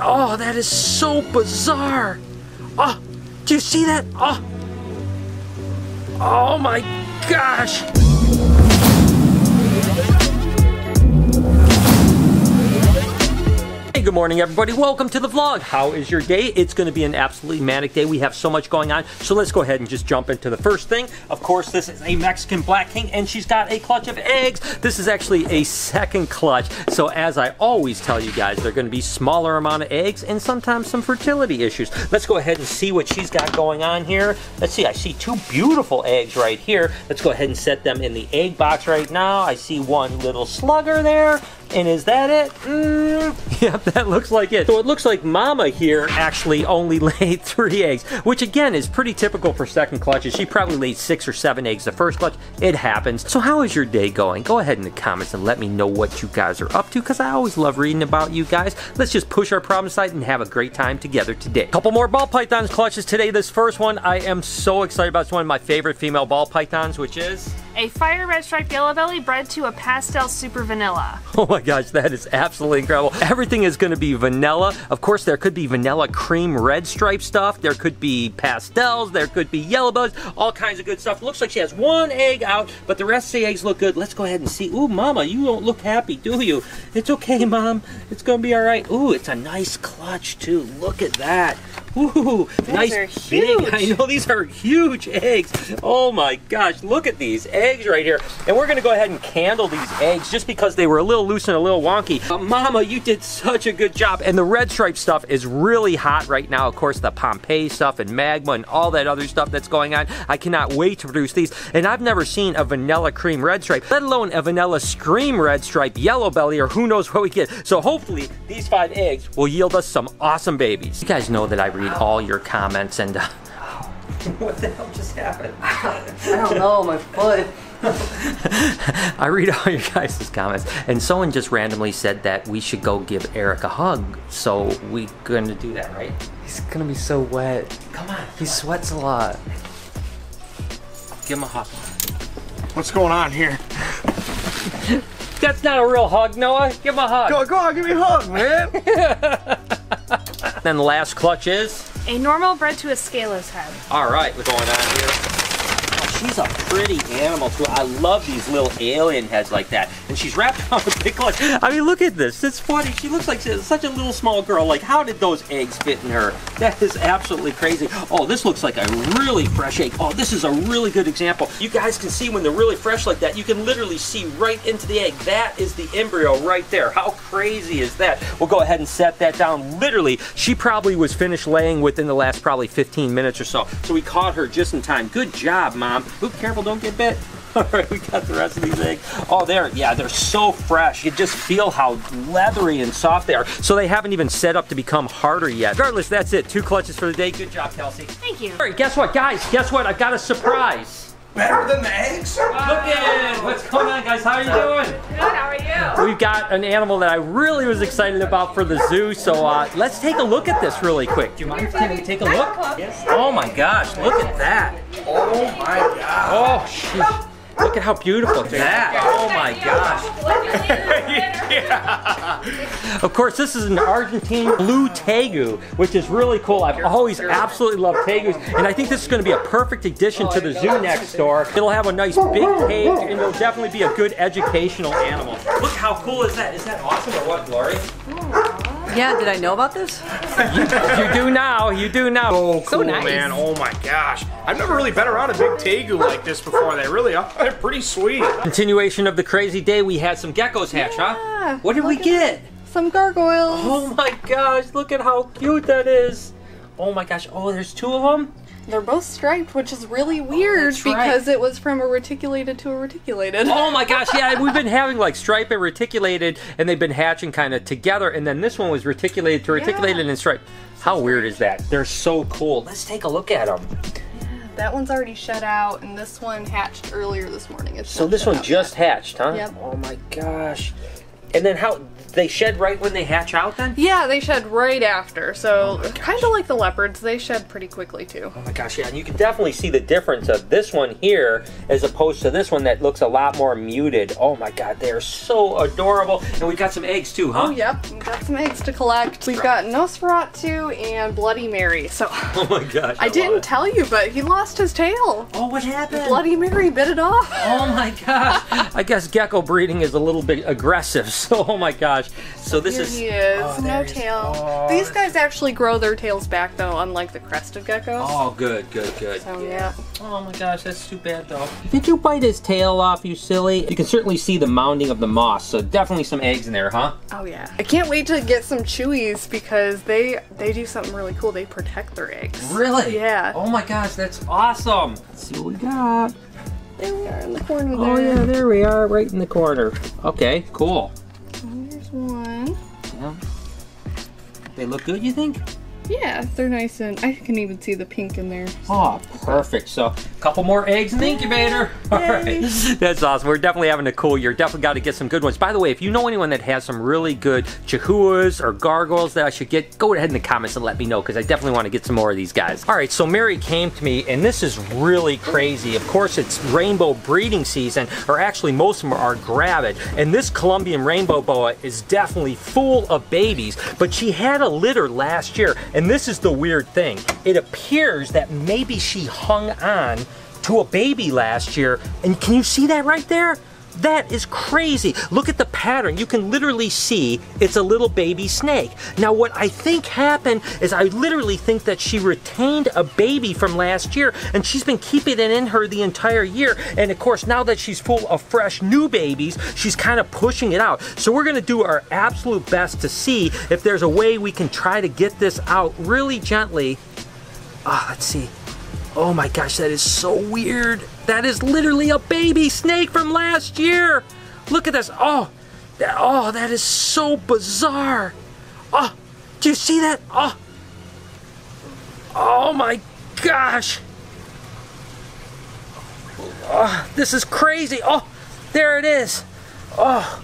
Oh, that is so bizarre. Oh, do you see that? Oh, oh my gosh. Hey, good morning everybody. Welcome to the vlog. How is your day? It's going to be an absolutely manic day. We have so much going on. So let's go ahead and just jump into the first thing. Of course, this is a Mexican black king and she's got a clutch of eggs. This is actually a second clutch. So as I always tell you guys, they're going to be smaller amount of eggs and sometimes some fertility issues. Let's go ahead and see what she's got going on here. Let's see. I see two beautiful eggs right here. Let's go ahead and set them in the egg box right now. I see one little slugger there. And is that it? Yep, that looks like it. So it looks like Mama here actually only laid 3 eggs, which again is pretty typical for second clutches. She probably laid 6 or 7 eggs the first clutch. It happens. So how is your day going? Go ahead in the comments and let me know what you guys are up to, because I always love reading about you guys. Let's just push our problems aside and have a great time together today. Couple more ball pythons clutches today. This first one, I am so excited about. It's one of my favorite female ball pythons, which is a fire red striped yellow belly bred to a pastel super vanilla. Oh my gosh, that is absolutely incredible. Everything is going to be vanilla. Of course, there could be vanilla cream red stripe stuff. There could be pastels. There could be yellow bellies. All kinds of good stuff. Looks like she has 1 egg out, but the rest of the eggs look good. Let's go ahead and see. Ooh, Mama, you don't look happy, do you? It's okay, Mom. It's going to be all right. Ooh, it's a nice clutch, too. Look at that. Ooh, nice big. I know, these are huge eggs. Oh my gosh, look at these eggs right here. And we're gonna go ahead and candle these eggs just because they were a little loose and a little wonky. Mama, you did such a good job. And the red stripe stuff is really hot right now. Of course, the Pompeii stuff and magma and all that other stuff that's going on. I cannot wait to produce these. And I've never seen a vanilla cream red stripe, let alone a vanilla scream red stripe, yellow belly, or who knows what we get. So hopefully these 5 eggs will yield us some awesome babies. You guys know that I read all your comments and what the hell just happened? I don't know, my foot. I read all your guys' comments, and someone just randomly said that we should go give Eric a hug. So we're gonna do that, right? He's gonna be so wet. Come on. He sweats a lot. Give him a hug. What's going on here? That's not a real hug, Noah. Give him a hug. Go on, give me a hug, man. Then the last clutch is a normal bred to a scaleless head. All right, what's going on here? Oh, she's a pretty animal too. I love these little alien heads like that. And she's wrapped around a big clutch. I mean, look at this. It's funny. She looks like she's such a little small girl. Like, how did those eggs fit in her? That is absolutely crazy. Oh, this looks like a really fresh egg. Oh, this is a really good example. You guys can see when they're really fresh like that, you can literally see right into the egg. That is the embryo right there. How crazy is that? We'll go ahead and set that down. Literally, she probably was finished laying within the last probably 15 minutes or so. So we caught her just in time. Good job, Mom. Oop, careful, don't get bit. All right, we got the rest of these eggs. Oh, they're so fresh. You just feel how leathery and soft they are. So they haven't even set up to become harder yet. Regardless, that's it. 2 clutches for the day. Good job, Kelsey. Thank you. All right, guess what, guys? Guess what? I've got a surprise. Better than the eggs? Wow. Look at it. What's going on, guys? How are you doing? Good, how are you? We've got an animal that I really was excited about for the zoo, so let's take a look at this really quick. Do you mind if we take a look? Yes. Oh my gosh, look at that. Oh my gosh. Oh, look at how beautiful that. Oh my gosh. Yeah. Of course, this is an Argentine blue tegu, which is really cool. I've always absolutely loved tegus, and I think this is going to be a perfect addition to the zoo next door. It'll have a nice big cage, and it'll definitely be a good educational animal. Look how cool is that? Is that awesome or what, Glory? Yeah, did I know about this? You do now, you do now. Oh, cool, so nice. Man, oh my gosh. I've never really been around a big tegu like this before. They really are, they're pretty sweet. Continuation of the crazy day, we had some geckos hatch, huh? What did we get? Some gargoyles. Oh my gosh, look at how cute that is. Oh my gosh, oh, there's 2 of them? They're both striped, which is really weird because it was from a reticulated to a reticulated. Oh my gosh, yeah, we've been having like striped and reticulated, and they've been hatching kind of together, and then this one was reticulated to reticulated and striped. How weird is that? They're so cool. Let's take a look at them. That one's already shut out, and this one hatched earlier this morning. So this one just hatched, huh? Yep. Oh my gosh. And then how, They shed right when they hatch out then? Yeah, they shed right after. So kind of like the leopards, they shed pretty quickly too. Oh my gosh, yeah. And you can definitely see the difference of this one here as opposed to this one that looks a lot more muted. Oh my God, they are so adorable. And we've got some eggs too, huh? Oh, yep. We've got some eggs to collect. We've got Nosferatu and Bloody Mary. So, oh my gosh. I didn't tell you, but he lost his tail. Oh, what happened? Bloody Mary bit it off. Oh my gosh. I guess gecko breeding is a little bit aggressive. So, oh my gosh. So this is... Here he is. No tail. These guys actually grow their tails back though, unlike the crested geckos. Oh, good, good, good. So, yeah. Oh my gosh, that's too bad though. Did you bite his tail off, you silly? You can certainly see the mounding of the moss, so definitely some eggs in there, huh? Oh yeah. I can't wait to get some chewies because they do something really cool. They protect their eggs. Really? Yeah. Oh my gosh, that's awesome. Let's see what we got. There we are in the corner there. Oh yeah, there we are, right in the corner. Okay, cool. Here's one. Yeah. They look good, you think? Yeah, they're nice, and I can even see the pink in there. So. Oh, perfect. So a couple more eggs in the incubator. All right. That's awesome. We're definitely having a cool year. Definitely got to get some good ones. By the way, if you know anyone that has some really good chihuahuas or gargoyles that I should get, go ahead in the comments and let me know because I definitely want to get some more of these guys. All right, so Mary came to me, and this is really crazy. Of course, it's rainbow breeding season, or actually most of them are gravid. And this Colombian rainbow boa is definitely full of babies, but she had a litter last year. And this is the weird thing. It appears that maybe she hung on to a baby last year. And can you see that right there? That is crazy. Look at the pattern. You can literally see it's a little baby snake. Now what I think happened is I literally think that she retained a baby from last year and she's been keeping it in her the entire year. And of course now that she's full of fresh new babies, she's kind of pushing it out. So we're gonna do our absolute best to see if there's a way we can try to get this out really gently. Ah, let's see. Oh my gosh, that is so weird. That is literally a baby snake from last year. Look at this. Oh, that is so bizarre. Oh, do you see that? Oh my gosh. Oh, this is crazy. Oh, there it is. Oh.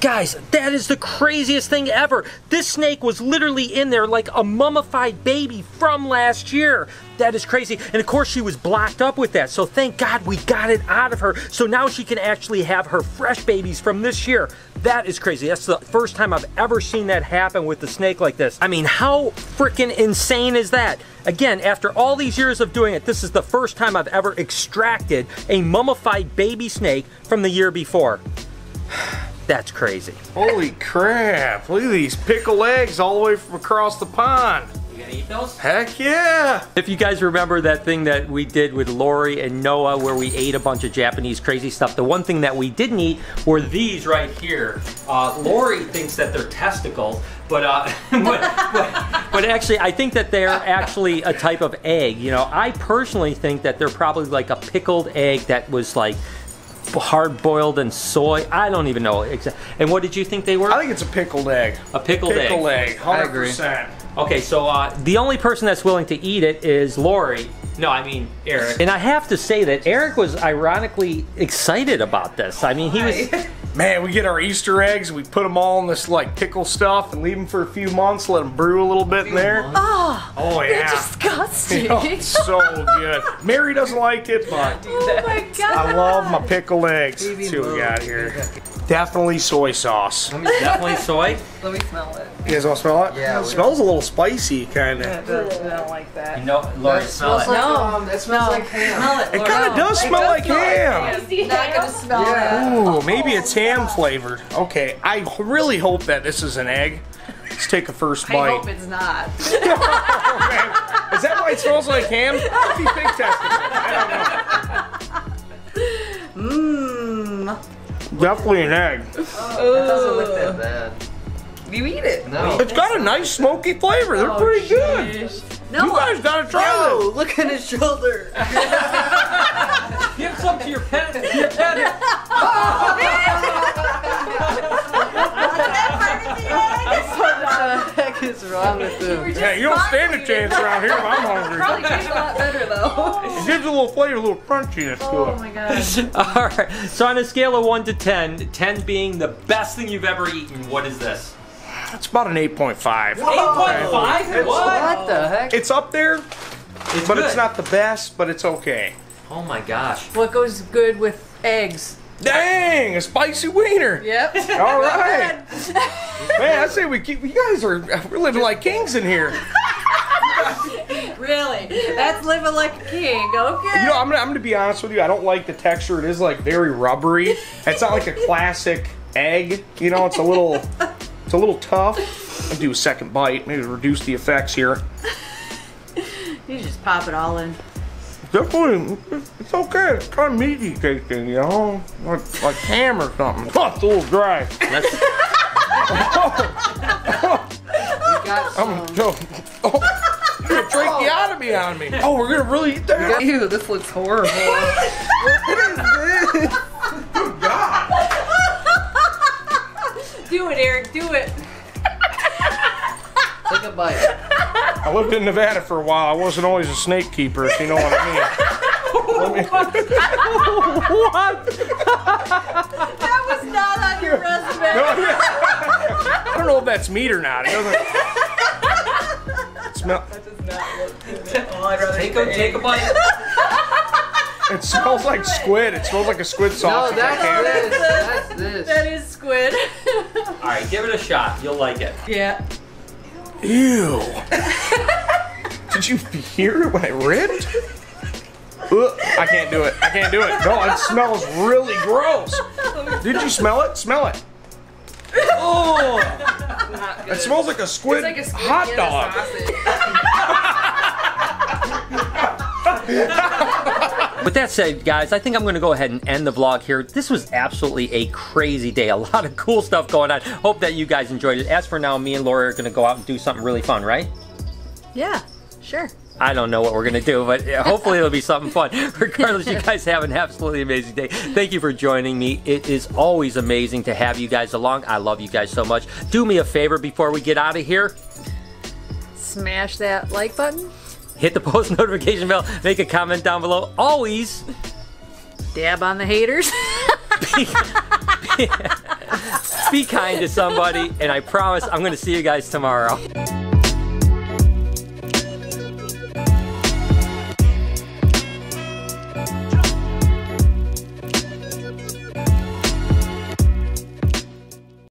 Guys, that is the craziest thing ever. This snake was literally in there like a mummified baby from last year. That is crazy. And of course she was blocked up with that. So thank God we got it out of her. So now she can actually have her fresh babies from this year. That is crazy. That's the first time I've ever seen that happen with a snake like this. I mean, how freaking insane is that? Again, after all these years of doing it, this is the first time I've ever extracted a mummified baby snake from the year before. That's crazy. Holy crap, look at these pickle eggs all the way from across the pond. You gonna eat those? Heck yeah! If you guys remember that thing that we did with Lori and Noah where we ate a bunch of Japanese crazy stuff, the one thing that we didn't eat were these right here. Lori thinks that they're testicles, but actually I think that they're actually a type of egg. You know, I personally think that they're probably like a pickled egg that was like hard-boiled and soy. I don't even know. And what did you think they were? I think it's a pickled egg. A pickled egg. Pickled egg, 100%. I agree. Okay, so the only person that's willing to eat it is Lori. No, I mean Eric. And I have to say that Eric was ironically excited about this. I mean, he was... Man, we get our Easter eggs, we put them all in this like pickle stuff and leave them for a few months, let them brew a little bit in there. Oh yeah. They're disgusting. Oh, it's so good. Mary doesn't like it, but oh my God. I love my pickle eggs. Let's see what we got here. Definitely soy sauce. Definitely soy. Let me smell it. You guys want to smell it? Yeah. It smells a little spicy, kind of. Yeah, it does. I don't like that. You know, Lori, smell it. No, it smells like ham. It kind of does smell like ham. I'm not going to smell that. Ooh, maybe it's ham flavored. Okay, I really hope that this is an egg. Let's take a first bite. I hope it's not. Oh, is that why it smells like ham? If you think I don't know. Mmm. Definitely an egg. Oh, it doesn't look that bad. You eat it. No. It's got a nice smoky flavor. They're pretty good. No, you guys gotta try this. Look at his shoulder. Give some to your pet. Your pet. Oh, man. That's part of the egg. is wrong with them? Yeah, you don't stand a chance around here if I'm hungry. Probably tastes a lot better though. It gives a little flavor, a little crunchiness to it. Oh my gosh. Alright, so on a scale of 1 to 10, 10 being the best thing you've ever eaten, what is this? It's about an 8.5. 8.5? What the heck? It's up there, but it's not the best, but it's okay. Oh my gosh. What goes good with eggs? Dang, a spicy wiener. Yep. All right. Man, I say we keep, you guys are, we're living like kings in here. Really? That's living like a king, okay. You know, I'm gonna be honest with you, I don't like the texture. It is like very rubbery. It's not like a classic egg. You know, it's a little tough. I'll do a second bite, maybe reduce the effects here. You just pop it all in. Definitely, it's okay. It's kind of meaty tasting, you know, like ham or something. Oh, it's a little dry. You're tracheotomy on me. Oh, we're gonna really eat that? Ew, this looks horrible. What is this? Oh God! Do it, Eric. Do it. Take a bite. I lived in Nevada for a while. I wasn't always a snake keeper, if you know what I mean. What? That was not on your resume. No, yeah. I don't know if that's meat or not. It doesn't smell. That does not look good at all. I'd rather take a bite. It smells like squid. It smells like a squid sauce. No, that's this. That is squid. All right, give it a shot. You'll like it. Yeah. Ew. Did you hear it when I ripped? Ugh, I can't do it. I can't do it. No, it smells really gross. Did you smell it? Smell it. Oh. Not good. It smells like a squid, like a hot dog. With that said, guys, I think I'm going to go ahead and end the vlog here. This was absolutely a crazy day. A lot of cool stuff going on. Hope that you guys enjoyed it. As for now, me and Laura are going to go out and do something really fun, right? Yeah, sure. I don't know what we're going to do, but hopefully it'll be something fun. Regardless, you guys have an absolutely amazing day. Thank you for joining me. It is always amazing to have you guys along. I love you guys so much. Do me a favor before we get out of here. Smash that like button. Hit the post notification bell. Make a comment down below. Always. Dab on the haters. Be kind to somebody, and I promise I'm going to see you guys tomorrow.